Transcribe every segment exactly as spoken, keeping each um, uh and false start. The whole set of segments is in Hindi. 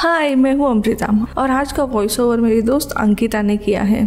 हाय, मैं हूँ अमृता और आज का वॉइस ओवर मेरी दोस्त अंकिता ने किया है।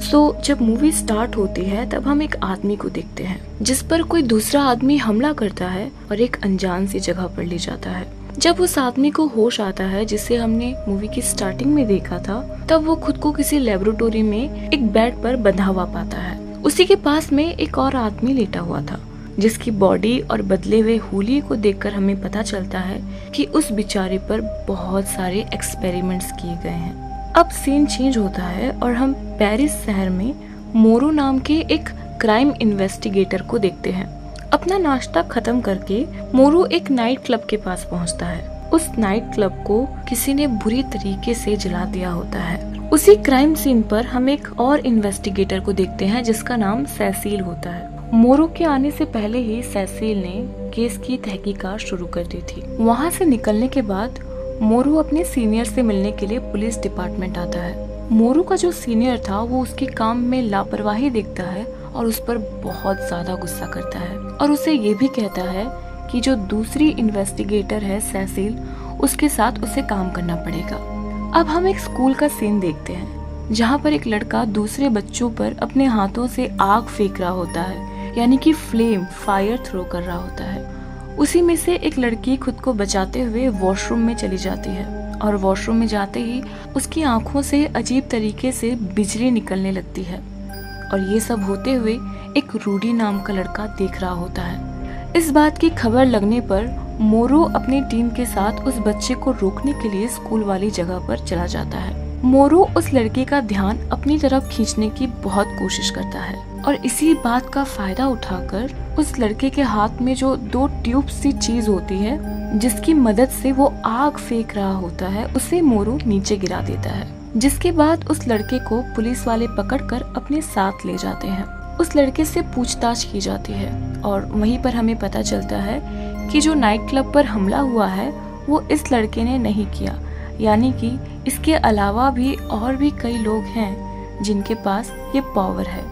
सो so, जब मूवी स्टार्ट होती है तब हम एक आदमी को देखते हैं जिस पर कोई दूसरा आदमी हमला करता है और एक अनजान सी जगह पर ले जाता है। जब उस आदमी को होश आता है जिसे हमने मूवी की स्टार्टिंग में देखा था, तब वो खुद को किसी लेबोरेटोरी में एक बेड पर बंधा हुआ पाता है। उसी के पास में एक और आदमी लेटा हुआ था जिसकी बॉडी और बदले हुए हुलिये को देखकर हमें पता चलता है कि उस बिचारे पर बहुत सारे एक्सपेरिमेंट्स किए गए हैं। अब सीन चेंज होता है और हम पेरिस शहर में मोरू नाम के एक क्राइम इन्वेस्टिगेटर को देखते हैं। अपना नाश्ता खत्म करके मोरू एक नाइट क्लब के पास पहुंचता है। उस नाइट क्लब को किसी ने बुरी तरीके से जला दिया होता है। उसी क्राइम सीन पर हम एक और इन्वेस्टिगेटर को देखते हैं जिसका नाम सेसिल होता है। मोरू के आने से पहले ही सेसिल ने केस की तहकीकात शुरू कर दी थी। वहाँ से निकलने के बाद मोरू अपने सीनियर से मिलने के लिए पुलिस डिपार्टमेंट आता है। मोरू का जो सीनियर था वो उसके काम में लापरवाही देखता है और उस पर बहुत ज्यादा गुस्सा करता है और उसे ये भी कहता है कि जो दूसरी इन्वेस्टिगेटर है सेसिल, उसके साथ उसे काम करना पड़ेगा। अब हम एक स्कूल का सीन देखते हैं जहाँ पर एक लड़का दूसरे बच्चों पर अपने हाथों से आग फेंक रहा होता है, यानी कि फ्लेम फायर थ्रो कर रहा होता है। उसी में से एक लड़की खुद को बचाते हुए वॉशरूम में चली जाती है और वॉशरूम में जाते ही उसकी आँखों से अजीब तरीके से बिजली निकलने लगती है और ये सब होते हुए एक रूडी नाम का लड़का देख रहा होता है। इस बात की खबर लगने पर मोरू अपनी टीम के साथ उस बच्चे को रोकने के लिए स्कूल वाली जगह पर चला जाता है। मोरू उस लड़के का ध्यान अपनी तरफ खींचने की बहुत कोशिश करता है और इसी बात का फायदा उठाकर उस लड़के के हाथ में जो दो ट्यूब सी चीज होती है जिसकी मदद से वो आग फेंक रहा होता है, उसे मोरू नीचे गिरा देता है, जिसके बाद उस लड़के को पुलिस वाले पकड़कर अपने साथ ले जाते हैं। उस लड़के से पूछताछ की जाती है और वहीं पर हमें पता चलता है कि जो नाइट क्लब पर हमला हुआ है वो इस लड़के ने नहीं किया, यानी कि इसके अलावा भी और भी कई लोग हैं जिनके पास ये पावर है।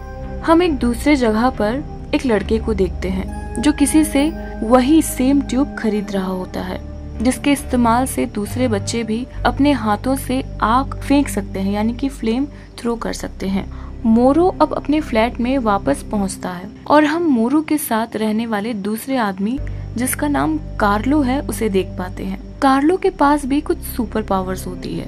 हम एक दूसरे जगह पर एक लड़के को देखते हैं जो किसी से वही सेम ट्यूब खरीद रहा होता है जिसके इस्तेमाल से दूसरे बच्चे भी अपने हाथों से आग फेंक सकते हैं, यानी कि फ्लेम थ्रो कर सकते हैं। मोरू अब अपने फ्लैट में वापस पहुंचता है और हम मोरू के साथ रहने वाले दूसरे आदमी जिसका नाम कार्लो है उसे देख पाते हैं। कार्लो के पास भी कुछ सुपर पावर्स होती है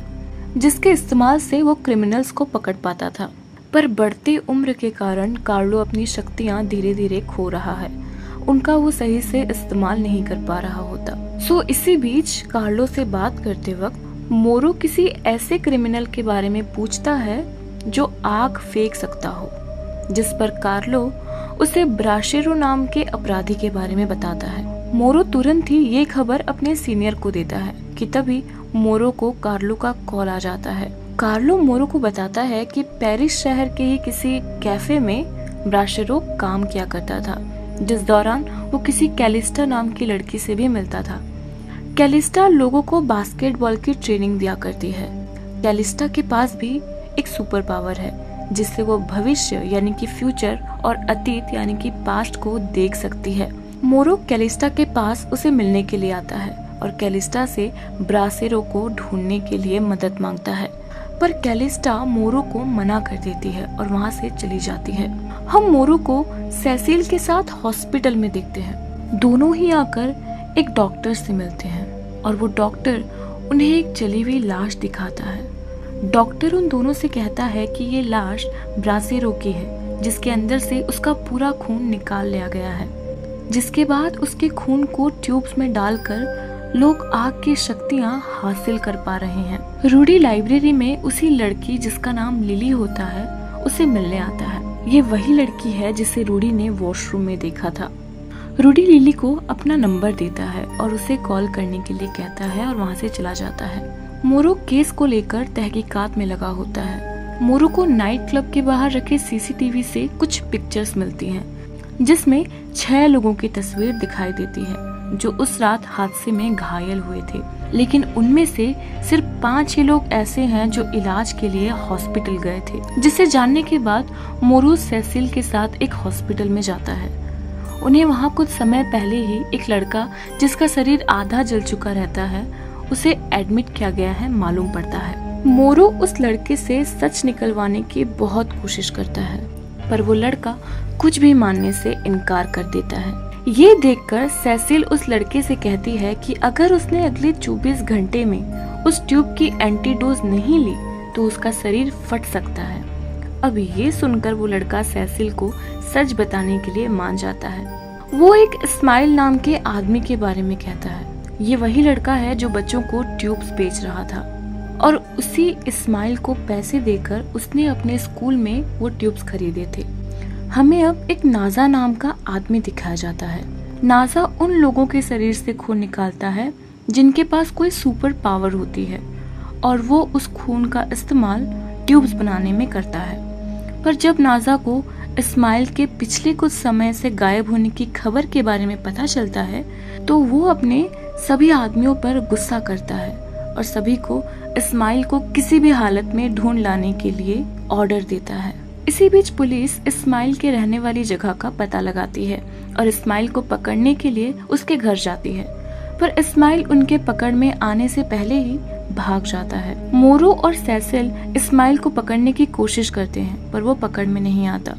जिसके इस्तेमाल से वो क्रिमिनल्स को पकड़ पाता था, पर बढ़ती उम्र के कारण कार्लो अपनी शक्तियाँ धीरे धीरे खो रहा है, उनका वो सही से इस्तेमाल नहीं कर पा रहा होता। सो so, इसी बीच कार्लो से बात करते वक्त मोरू किसी ऐसे क्रिमिनल के बारे में पूछता है जो आग फेंक सकता हो, जिस पर कार्लो उसे ब्रासेरो नाम के अपराधी के बारे में बताता है। मोरू तुरंत ही ये खबर अपने सीनियर को देता है कि तभी मोरू को कार्लो का कॉल आ जाता है। कार्लो मोरू को बताता है कि पेरिस शहर के ही किसी कैफे में ब्रासेरो काम किया करता था, जिस दौरान वो किसी कैलिस्टा नाम की लड़की से भी मिलता था। कैलिस्टा लोगों को बास्केटबॉल की ट्रेनिंग दिया करती है। कैलिस्टा के पास भी एक सुपर पावर है जिससे वो भविष्य यानी कि फ्यूचर और अतीत यानी कि पास्ट को देख सकती है। मोरू कैलिस्टा के पास उसे मिलने के लिए आता है और कैलिस्टा से ब्रासेरो को ढूंढने के लिए मदद मांगता है, पर कैलिस्टा मोरू को मना कर देती है और वहाँ से चली जाती है। हम मोरू को सेसिल के साथ हॉस्पिटल में देखते हैं। दोनों ही आकर एक डॉक्टर से मिलते हैं और वो डॉक्टर उन्हें एक जली हुई लाश दिखाता है। डॉक्टर उन दोनों से कहता है कि ये लाश ब्रासेरो की है जिसके अंदर से उसका पूरा खून निकाल लिया गया है, जिसके बाद उसके खून को ट्यूब्स में डालकर लोग आग की शक्तियाँ हासिल कर पा रहे हैं। रूडी लाइब्रेरी में उसी लड़की जिसका नाम लिली होता है उसे मिलने आता है। ये वही लड़की है जिसे रूडी ने वॉशरूम में देखा था। रूडी लिली को अपना नंबर देता है और उसे कॉल करने के लिए कहता है और वहाँ से चला जाता है। मोरू केस को लेकर तहकीकात में लगा होता है। मोरू को नाइट क्लब के बाहर रखे सीसीटीवी से कुछ पिक्चर्स मिलती हैं, जिसमें छह लोगों की तस्वीर दिखाई देती है जो उस रात हादसे में घायल हुए थे, लेकिन उनमें से सिर्फ पाँच ही लोग ऐसे हैं जो इलाज के लिए हॉस्पिटल गए थे। जिसे जानने के बाद मोरू सेसिल के साथ एक हॉस्पिटल में जाता है। उन्हें वहाँ कुछ समय पहले ही एक लड़का जिसका शरीर आधा जल चुका रहता है उसे एडमिट किया गया है मालूम पड़ता है। मोरू उस लड़के से सच निकलवाने की बहुत कोशिश करता है, पर वो लड़का कुछ भी मानने से इनकार कर देता है। ये देखकर सेसिल उस लड़के से कहती है कि अगर उसने अगले चौबीस घंटे में उस ट्यूब की एंटीडोज नहीं ली तो उसका शरीर फट सकता है। अब ये सुनकर वो लड़का सेसिल को सच बताने के लिए मान जाता है। वो एक इस्माइल नाम के आदमी के बारे में कहता है। ये वही लड़का है जो बच्चों को ट्यूब्स बेच रहा था, और उसी इस्माइल को पैसे देकर उसने अपने स्कूल में वो ट्यूब्स खरीदे थे। हमें अब एक नाजा नाम का आदमी दिखाया जाता है। नाजा उन लोगों के शरीर से खून निकालता है जिनके पास कोई सुपर पावर होती है, और वो उस खून का इस्तेमाल ट्यूब्स बनाने में करता है। पर जब नाजा को इस्माइल के पिछले कुछ समय से गायब होने की खबर के बारे में पता चलता है तो वो अपने सभी आदमियों पर गुस्सा करता है और सभी को इस्माइल को किसी भी हालत में ढूंढ लाने के लिए ऑर्डर देता है। इसी बीच पुलिस इस्माइल के रहने वाली जगह का पता लगाती है और इस्माइल को पकड़ने के लिए उसके घर जाती है, पर इस्माइल उनके पकड़ में आने से पहले ही भाग जाता है। मोरू और सेसिल इस्माइल को पकड़ने की कोशिश करते हैं, पर वो पकड़ में नहीं आता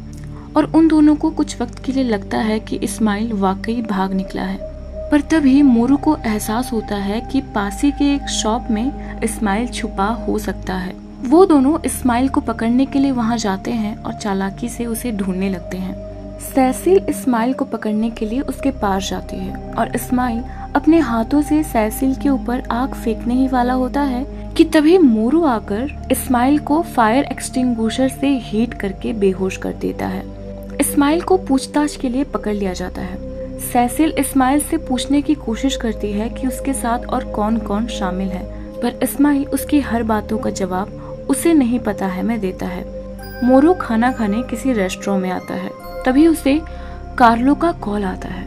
और उन दोनों को कुछ वक्त के लिए लगता है कि इस्माइल वाकई भाग निकला है। पर तभी मोरू को एहसास होता है कि पासी के एक शॉप में इस्माइल छुपा हो सकता है। वो दोनों इस्माइल को पकड़ने के लिए वहाँ जाते हैं और चालाकी से उसे ढूंढने लगते हैं। सेसिल इस्माइल को पकड़ने के लिए उसके पास जाती है और इस्माइल अपने हाथों से सेसिल के ऊपर आग फेंकने ही वाला होता है कि तभी मोरू आकर इस्माइल को फायर एक्सटिंग्विशर से हीट करके बेहोश कर देता है। इस्माइल को पूछताछ के लिए पकड़ लिया जाता है। सेसिल इस्माइल से पूछने की कोशिश करती है कि उसके साथ और कौन कौन शामिल है, पर इस्माइल उसकी हर बातों का जवाब उसे नहीं पता है मैं देता है। मोरू खाना खाने किसी रेस्टोरेंट में आता है, तभी उसे कार्लो का कॉल आता है।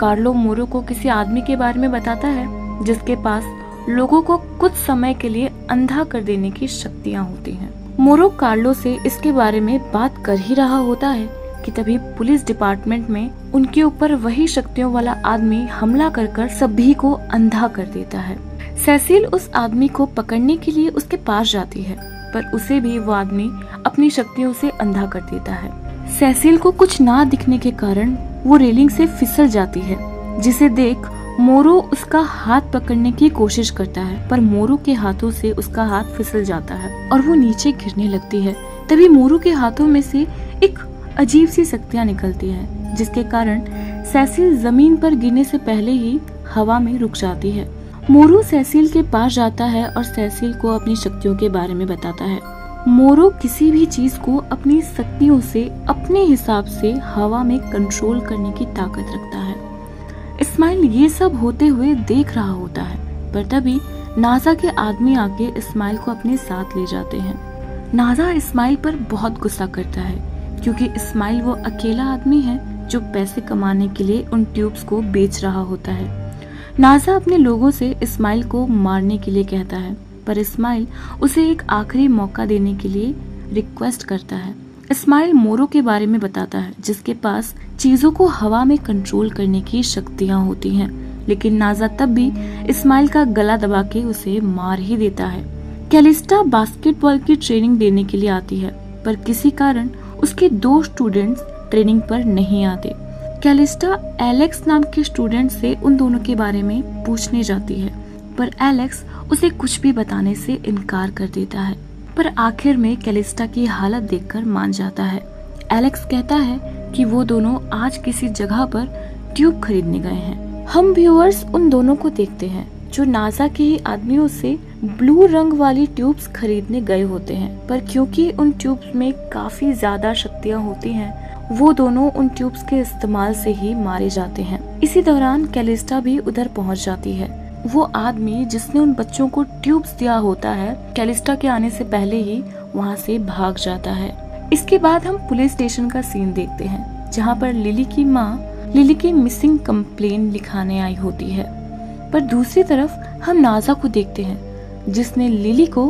कार्लो मोरू को किसी आदमी के बारे में बताता है जिसके पास लोगों को कुछ समय के लिए अंधा कर देने की शक्तियाँ होती हैं। मोरू कार्लो से इसके बारे में बात कर ही रहा होता है कि तभी पुलिस डिपार्टमेंट में उनके ऊपर वही शक्तियों वाला आदमी हमला कर कर सभी को अंधा कर देता है। सेसिल उस आदमी को पकड़ने के लिए उसके पास जाती है, पर उसे भी वो आदमी अपनी शक्तियों से अंधा कर देता है। सेसिल को कुछ ना दिखने के कारण वो रेलिंग से फिसल जाती है, जिसे देख मोरू उसका हाथ पकड़ने की कोशिश करता है, पर मोरू के हाथों से उसका हाथ फिसल जाता है और वो नीचे गिरने लगती है। तभी मोरू के हाथों में से एक अजीब सी शक्तियाँ निकलती है, जिसके कारण सेसिल जमीन पर गिरने से पहले ही हवा में रुक जाती है। मोरू सेसिल के पास जाता है और सेसिल को अपनी शक्तियों के बारे में बताता है। मोरू किसी भी चीज को अपनी शक्तियों से अपने हिसाब से हवा में कंट्रोल करने की ताकत रखता है। इस्माइल ये सब होते हुए देख रहा होता है, पर तभी नाजा के आदमी आके इस्माइल को अपने साथ ले जाते हैं। नाजा इस्माइल पर बहुत गुस्सा करता है क्योंकि इस्माइल वो अकेला आदमी है जो पैसे कमाने के लिए उन ट्यूब्स को बेच रहा होता है। नाजा अपने लोगों से इस्माइल को मारने के लिए कहता है, पर इस्माइल उसे एक आखिरी मौका देने के लिए रिक्वेस्ट करता है। इस्माइल मोरू के बारे में बताता है जिसके पास चीजों को हवा में कंट्रोल करने की शक्तियां होती हैं, लेकिन नाजा तब भी इस्माइल का गला दबा के उसे मार ही देता है। कैलिस्टा बास्केटबॉल की ट्रेनिंग देने के लिए आती है, पर किसी कारण उसके दो स्टूडेंट्स ट्रेनिंग पर नहीं आते। कैलिस्टा एलेक्स नाम के स्टूडेंट से उन दोनों के बारे में पूछने जाती है, पर एलेक्स उसे कुछ भी बताने से इनकार कर देता है। पर आखिर में कैलिस्टा की हालत देखकर मान जाता है। एलेक्स कहता है कि वो दोनों आज किसी जगह पर ट्यूब खरीदने गए हैं। हम व्यूअर्स उन दोनों को देखते हैं जो नासा के ही आदमियों से ब्लू रंग वाली ट्यूब्स खरीदने गए होते हैं, पर क्योंकि उन ट्यूब्स में काफी ज्यादा शक्तियाँ होती हैं वो दोनों उन ट्यूब्स के इस्तेमाल से ही मारे जाते हैं। इसी दौरान कैलिस्टा भी उधर पहुंच जाती है। वो आदमी जिसने उन बच्चों को ट्यूब्स दिया होता है कैलिस्टा के आने से पहले ही वहां से भाग जाता है। इसके बाद हम पुलिस स्टेशन का सीन देखते हैं जहां पर लिली की माँ लिली की मिसिंग कंप्लेन लिखाने आई होती है। पर दूसरी तरफ हम नाजा को देखते हैं, जिसने लिली को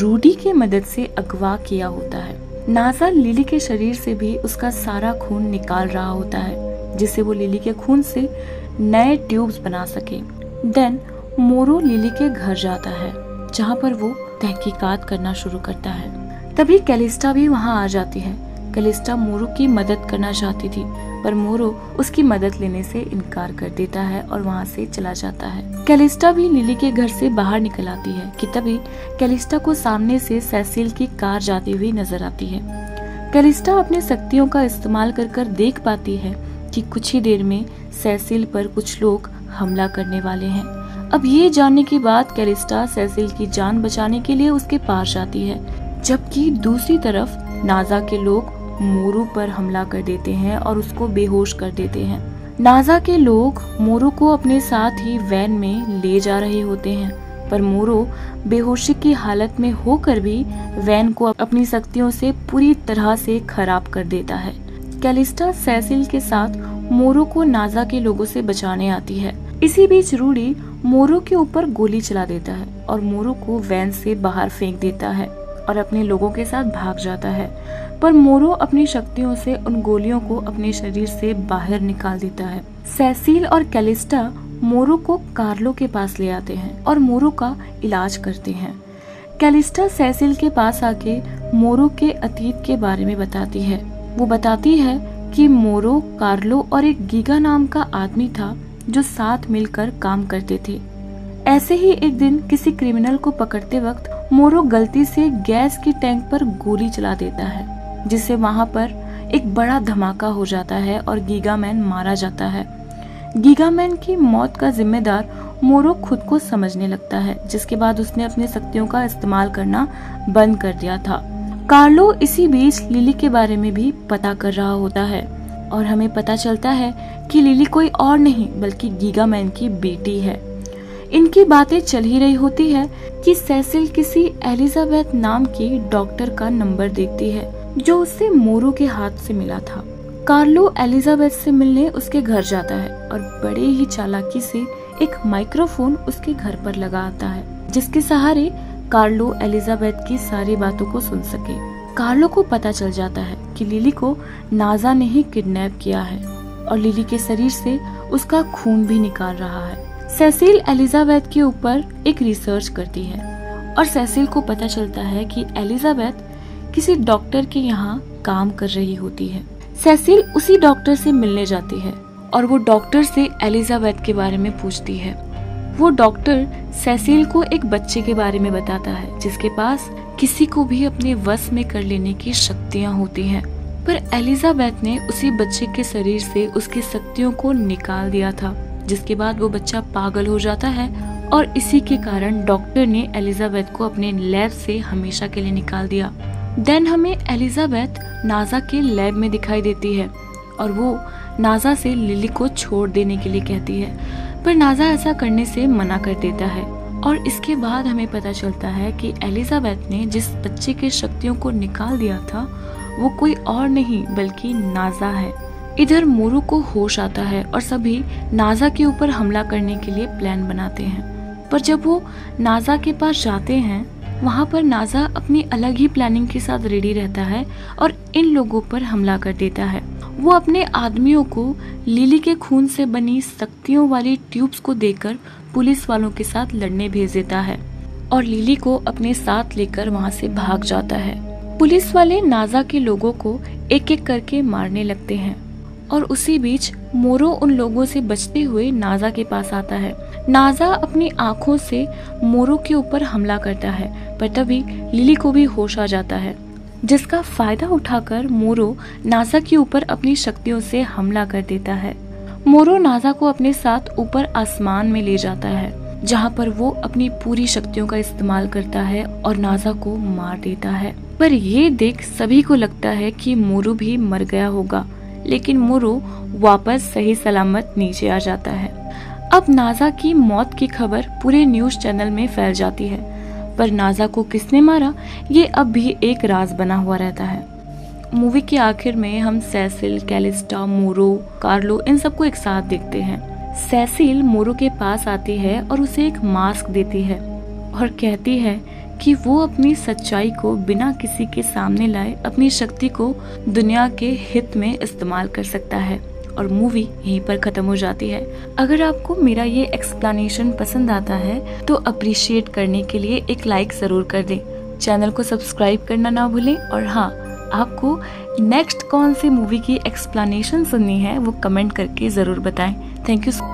रूडी की मदद से अगवा किया होता है। नाजा लिली के शरीर से भी उसका सारा खून निकाल रहा होता है, जिससे वो लिली के खून से नए ट्यूब्स बना सके। देन मोरू लिली के घर जाता है, जहाँ पर वो तहकीकात करना शुरू करता है। तभी कैलिस्टा भी वहाँ आ जाती है। कैलिस्टा मोरू की मदद करना चाहती थी, पर मोरू उसकी मदद लेने से इनकार कर देता है और वहाँ से चला जाता है। कैलिस्टा भी लिली के घर से बाहर निकल आती है कि तभी कैलिस्टा को सामने से सेसिल की कार जाती हुई नजर आती है। कैलिस्टा अपने शक्तियों का इस्तेमाल कर कर देख पाती है कि कुछ ही देर में सेसिल पर कुछ लोग हमला करने वाले हैं। अब ये जानने के बाद कैलिस्टा सेसिल की जान बचाने के लिए उसके पास जाती है, जबकि दूसरी तरफ नाजा के लोग मोरू पर हमला कर देते हैं और उसको बेहोश कर देते हैं। नाजा के लोग मोरू को अपने साथ ही वैन में ले जा रहे होते हैं, पर मोरू बेहोशी की हालत में होकर भी वैन को अपनी शक्तियों से पूरी तरह से खराब कर देता है। कैलिस्टा सेसिल के साथ मोरू को नाजा के लोगों से बचाने आती है। इसी बीच रूडी मोरू के ऊपर गोली चला देता है और मोरू को वैन से बाहर फेंक देता है और अपने लोगों के साथ भाग जाता है। पर मोरू अपनी शक्तियों से उन गोलियों को अपने शरीर से बाहर निकाल देता है। सेसिल और कैलिस्टा मोरू को कार्लो के पास ले आते हैं और मोरू का इलाज करते हैं। कैलिस्टा सेसिल के पास आके मोरू के अतीत के बारे में बताती है। वो बताती है कि मोरू कार्लो और एक गीगा नाम का आदमी था जो साथ मिलकर काम करते थे। ऐसे ही एक दिन किसी क्रिमिनल को पकड़ते वक्त मोरू गलती से गैस की टैंक पर गोली चला देता है, जिससे वहाँ पर एक बड़ा धमाका हो जाता है और गीगा मैन मारा जाता है। गीगा मैन की मौत का जिम्मेदार मोरू खुद को समझने लगता है, जिसके बाद उसने अपने शक्तियों का इस्तेमाल करना बंद कर दिया था। कार्लो इसी बीच लिली के बारे में भी पता कर रहा होता है और हमें पता चलता है कि लिली कोई और नहीं बल्कि गीगा मैन की बेटी है। इनकी बातें चल ही रही होती है कि सेसिल किसी एलिजाबेथ नाम की डॉक्टर का नंबर देखती है, जो उससे मोरू के हाथ से मिला था। कार्लो एलिजाबेथ से मिलने उसके घर जाता है और बड़े ही चालाकी से एक माइक्रोफोन उसके घर पर लगाता है, जिसके सहारे कार्लो एलिजाबेथ की सारी बातों को सुन सके। कार्लो को पता चल जाता है कि लिली को नाजा ने ही किडनैप किया है और लिली के शरीर से उसका खून भी निकाल रहा है। सेसिल एलिजाबेथ के ऊपर एक रिसर्च करती है और सेसिल को पता चलता है कि एलिजाबेथ किसी डॉक्टर के यहाँ काम कर रही होती है। सेसिल उसी डॉक्टर से मिलने जाती है और वो डॉक्टर से एलिजाबेथ के बारे में पूछती है। वो डॉक्टर सेसिल को एक बच्चे के बारे में बताता है, जिसके पास किसी को भी अपने वश में कर लेने की शक्तियाँ होती हैं। पर एलिजाबेथ ने उसी बच्चे के शरीर से उसकी शक्तियों को निकाल दिया था, जिसके बाद वो बच्चा पागल हो जाता है और इसी के कारण डॉक्टर ने एलिजाबेथ को अपने लैब से हमेशा के लिए निकाल दिया। देन हमें एलिजाबेथ नाजा के लैब में दिखाई देती है और वो नाजा से लिली को छोड़ देने के लिए कहती है, पर नाजा ऐसा करने से मना कर देता है। और इसके बाद हमें पता चलता है कि एलिजाबेथ ने जिस बच्चे के शक्तियों को निकाल दिया था वो कोई और नहीं बल्कि नाजा है। इधर मोरू को होश आता है और सभी नाजा के ऊपर हमला करने के लिए प्लान बनाते हैं। पर जब वो नाजा के पास जाते हैं, वहाँ पर नाजा अपनी अलग ही प्लानिंग के साथ रेडी रहता है और इन लोगों पर हमला कर देता है। वो अपने आदमियों को लिली के खून से बनी शक्तियों वाली ट्यूब्स को देकर पुलिस वालों के साथ लड़ने भेज देता है और लिली को अपने साथ लेकर वहाँ से भाग जाता है। पुलिस वाले नाजा के लोगों को एक एक करके मारने लगते हैं और उसी बीच मोरू उन लोगों से बचते हुए नाजा के पास आता है। नाजा अपनी आंखों से मोरू के ऊपर हमला करता है, पर तभी लिली को भी होश आ जाता है, जिसका फायदा उठाकर मोरू नाजा के ऊपर अपनी शक्तियों से हमला कर देता है। मोरू नाजा को अपने साथ ऊपर आसमान में ले जाता है, जहाँ पर वो अपनी पूरी शक्तियों का इस्तेमाल करता है और नाजा को मार देता है। पर ये देख सभी को लगता है कि मोरू भी मर गया होगा, लेकिन मोरू वापस सही सलामत नीचे आ जाता है। अब नाजा की मौत की खबर पूरे न्यूज़ चैनल में फैल जाती है, पर नाजा को किसने मारा ये अब भी एक राज बना हुआ रहता है। मूवी के आखिर में हम सेसिल, कैलिस्टा, मोरू, कार्लो इन सबको एक साथ देखते हैं। सेसिल मोरू के पास आती है और उसे एक मास्क देती है और कहती है कि वो अपनी सच्चाई को बिना किसी के सामने लाए अपनी शक्ति को दुनिया के हित में इस्तेमाल कर सकता है। और मूवी यहीं पर खत्म हो जाती है। अगर आपको मेरा ये एक्सप्लेनेशन पसंद आता है तो अप्रिशिएट करने के लिए एक लाइक जरूर कर दें, चैनल को सब्सक्राइब करना ना भूलें। और हाँ, आपको नेक्स्ट कौन सी मूवी की एक्सप्लेनेशन सुननी है वो कमेंट करके जरूर बताएं। Thank you.